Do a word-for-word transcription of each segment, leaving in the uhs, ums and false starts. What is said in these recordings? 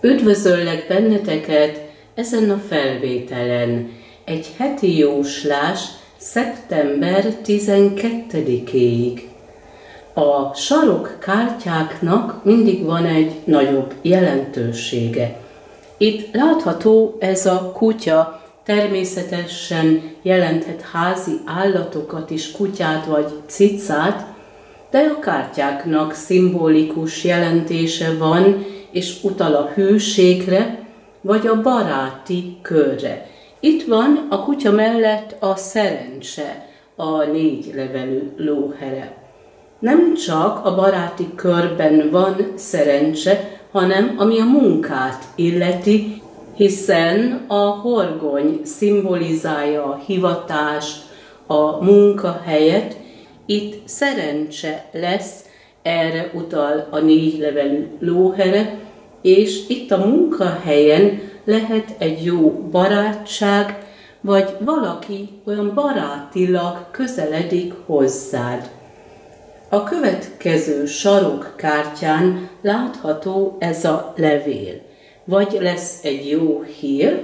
Üdvözöllek benneteket ezen a felvételen. Egy heti jóslás szeptember tizenkettedikéig. A sarokkártyáknak mindig van egy nagyobb jelentősége. Itt látható ez a kutya, természetesen jelenthet házi állatokat is, kutyát vagy cicát, de a kártyáknak szimbolikus jelentése van, és utal a hűségre, vagy a baráti körre. Itt van a kutya mellett a szerencse, a négy levelű lóhere. Nem csak a baráti körben van szerencse, hanem ami a munkát illeti, hiszen a horgony szimbolizálja a hivatást, a munkahelyet. Itt szerencse lesz, erre utal a négy levelű lóhere, és itt a munkahelyen lehet egy jó barátság, vagy valaki olyan barátilag közeledik hozzád. A következő sarokkártyán látható ez a levél. Vagy lesz egy jó hír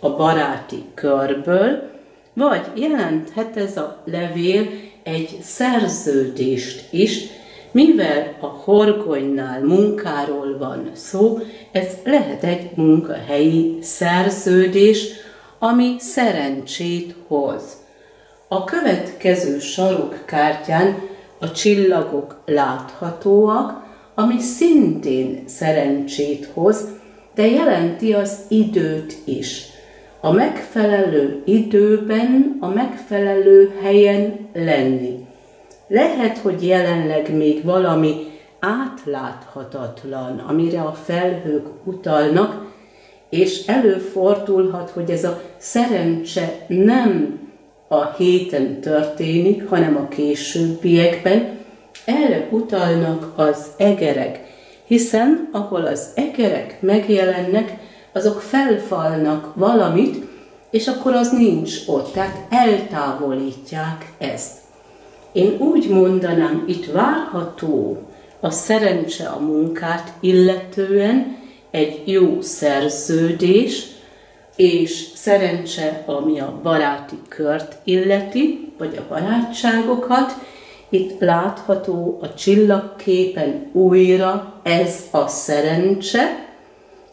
a baráti körből, vagy jelenthet ez a levél egy szerződést is, mivel a horgonynál munkáról van szó, ez lehet egy munkahelyi szerződés, ami szerencsét hoz. A következő sarokkártyán a csillagok láthatóak, ami szintén szerencsét hoz, de jelenti az időt is. A megfelelő időben, a megfelelő helyen lenni. Lehet, hogy jelenleg még valami átláthatatlan, amire a felhők utalnak, és előfordulhat, hogy ez a szerencse nem a héten történik, hanem a későbbiekben. Erre utalnak az egerek, hiszen ahol az egerek megjelennek, azok felfalnak valamit, és akkor az nincs ott, tehát eltávolítják ezt. Én úgy mondanám, itt várható a szerencse a munkát illetően, egy jó szerződés, és szerencse, ami a baráti kört illeti, vagy a barátságokat. Itt látható a csillagképen újra ez a szerencse,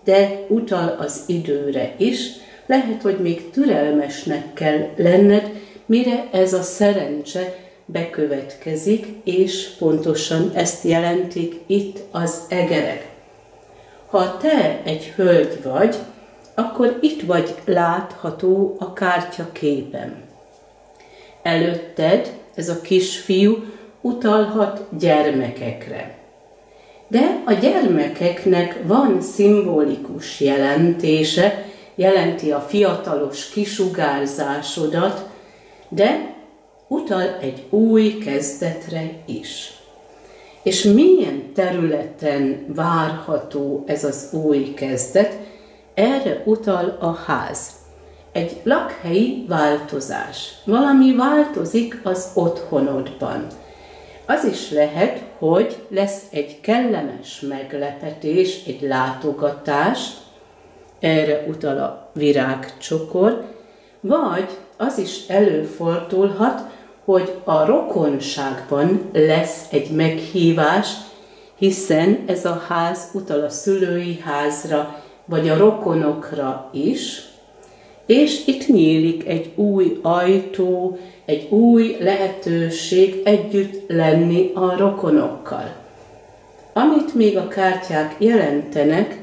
de utal az időre is. Lehet, hogy még türelmesnek kell lenned, mire ez a szerencse bekövetkezik, és pontosan ezt jelentik itt az egerek. Ha te egy hölgy vagy, akkor itt vagy látható a kártyaképen. Előtted ez a kisfiú utalhat gyermekekre. De a gyermekeknek van szimbolikus jelentése, jelenti a fiatalos kisugárzásodat, de utal egy új kezdetre is. És milyen területen várható ez az új kezdet? Erre utal a ház. Egy lakhelyi változás. Valami változik az otthonodban. Az is lehet, hogy lesz egy kellemes meglepetés, egy látogatás, erre utal a virágcsokor, vagy az is előfordulhat, hogy a rokonságban lesz egy meghívás, hiszen ez a ház utal a szülői házra, vagy a rokonokra is, és itt nyílik egy új ajtó, egy új lehetőség együtt lenni a rokonokkal. Amit még a kártyák jelentenek,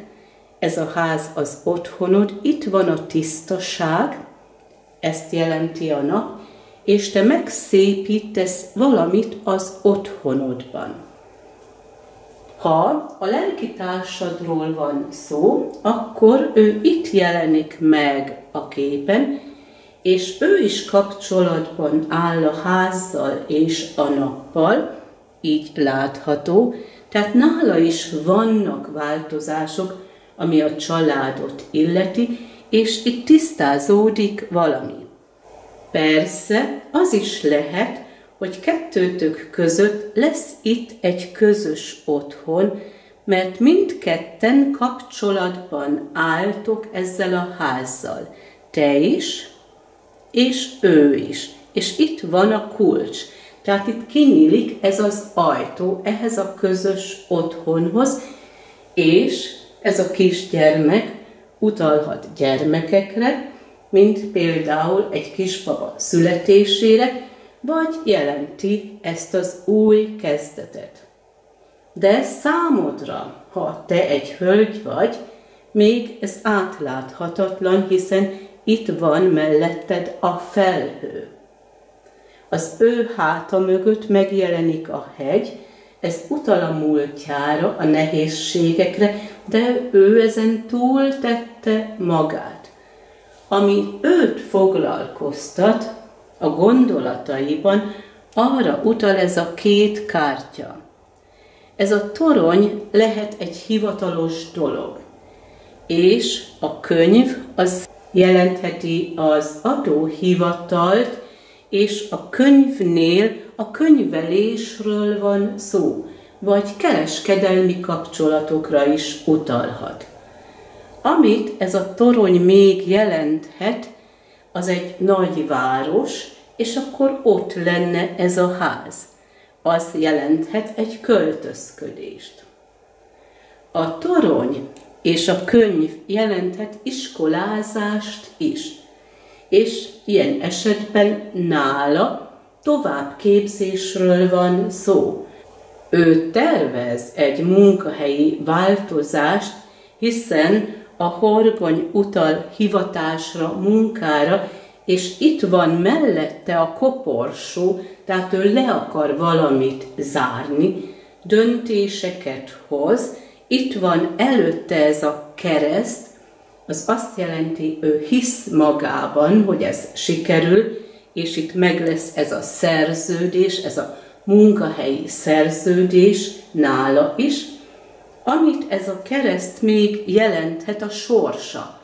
ez a ház az otthonod, itt van a tisztaság, ezt jelenti a nap, és te megszépítesz valamit az otthonodban. Ha a lelkitársadról van szó, akkor ő itt jelenik meg a képen, és ő is kapcsolatban áll a házzal és a nappal, így látható, tehát nála is vannak változások, ami a családot illeti, és itt tisztázódik valami. Persze, az is lehet, hogy kettőtök között lesz itt egy közös otthon, mert mindketten kapcsolatban álltok ezzel a házzal, te is, és ő is. És itt van a kulcs. Tehát itt kinyílik ez az ajtó ehhez a közös otthonhoz, és ez a kisgyermek utalhat gyermekekre, mint például egy kisbaba születésére, vagy jelenti ezt az új kezdetet. De számodra, ha te egy hölgy vagy, még ez átláthatatlan, hiszen itt van melletted a felhő. Az ő háta mögött megjelenik a hegy, ez utal a múltjára, a nehézségekre, de ő ezen túl tette magát. Ami őt foglalkoztat a gondolataiban, arra utal ez a két kártya. Ez a torony lehet egy hivatalos dolog, és a könyv az jelentheti az adóhivatalt, és a könyvnél a könyvelésről van szó, vagy kereskedelmi kapcsolatokra is utalhat. Amit ez a torony még jelenthet, az egy nagy város, és akkor ott lenne ez a ház. Az jelenthet egy költözködést. A torony és a könyv jelenthet iskolázást is, és ilyen esetben nála továbbképzésről van szó. Ő tervez egy munkahelyi változást, hiszen a horgony utal hivatásra, munkára, és itt van mellette a koporsó, tehát ő le akar valamit zárni, döntéseket hoz. Itt van előtte ez a kereszt, az azt jelenti, ő hisz magában, hogy ez sikerül, és itt meg lesz ez a szerződés, ez a munkahelyi szerződés nála is. Amit ez a kereszt még jelenthet, a sorsa,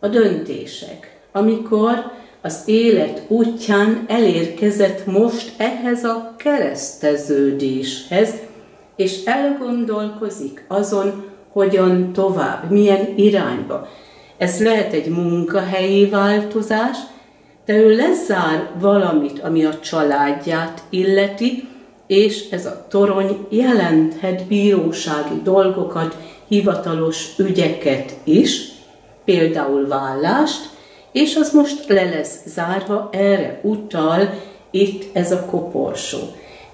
a döntések, amikor az élet útján elérkezett most ehhez a kereszteződéshez, és elgondolkozik azon, hogyan tovább, milyen irányba. Ez lehet egy munkahelyi változás, de ő lezár valamit, ami a családját illeti, és ez a torony jelenthet bírósági dolgokat, hivatalos ügyeket is, például vállást, és az most le lesz zárva, erre utal itt ez a koporsó.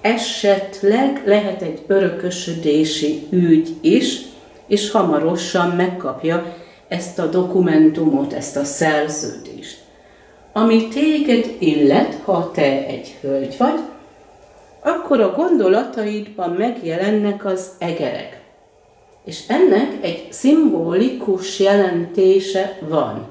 Esetleg lehet egy örökösödési ügy is, és hamarosan megkapja ezt a dokumentumot, ezt a szerződést. Ami téged illet, ha te egy hölgy vagy, akkor a gondolataidban megjelennek az egerek. És ennek egy szimbolikus jelentése van.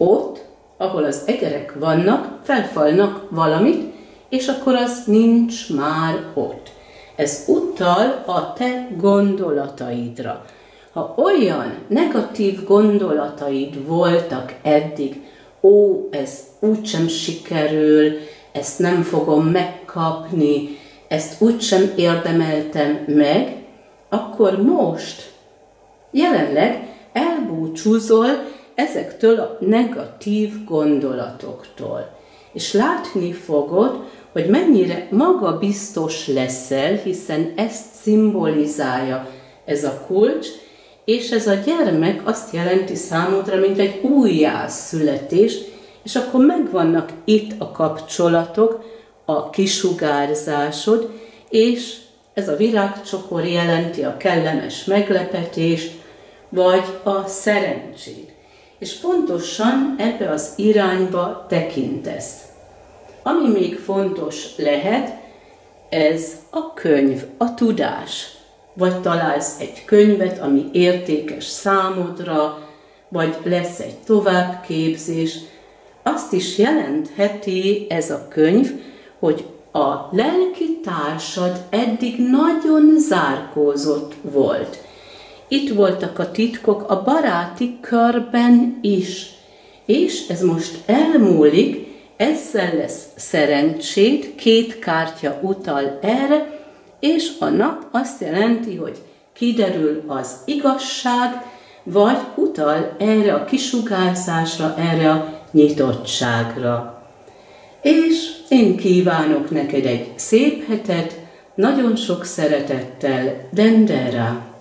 Ott, ahol az egerek vannak, felfalnak valamit, és akkor az nincs már ott. Ez utal a te gondolataidra. Ha olyan negatív gondolataid voltak eddig, ó, ez úgysem sikerül, ezt nem fogom megkapni, ezt úgysem érdemeltem meg, akkor most, jelenleg elbúcsúzol ezektől a negatív gondolatoktól. És látni fogod, hogy mennyire magabiztos leszel, hiszen ezt szimbolizálja ez a kulcs, és ez a gyermek azt jelenti számodra, mint egy újjászületés, és akkor megvannak itt a kapcsolatok, a kisugárzásod, és ez a virágcsokor jelenti a kellemes meglepetést, vagy a szerencsét. És pontosan ebbe az irányba tekintesz. Ami még fontos lehet, ez a könyv, a tudás. Vagy találsz egy könyvet, ami értékes számodra, vagy lesz egy továbbképzés. Azt is jelentheti ez a könyv, hogy a lelki társad eddig nagyon zárkózott volt. Itt voltak a titkok a baráti körben is, és ez most elmúlik, ezzel lesz szerencsét, két kártya utal erre, és a nap azt jelenti, hogy kiderül az igazság, vagy utal erre a kisugárzásra, erre a nyitottságra. És én kívánok neked egy szép hetet, nagyon sok szeretettel, Dendera!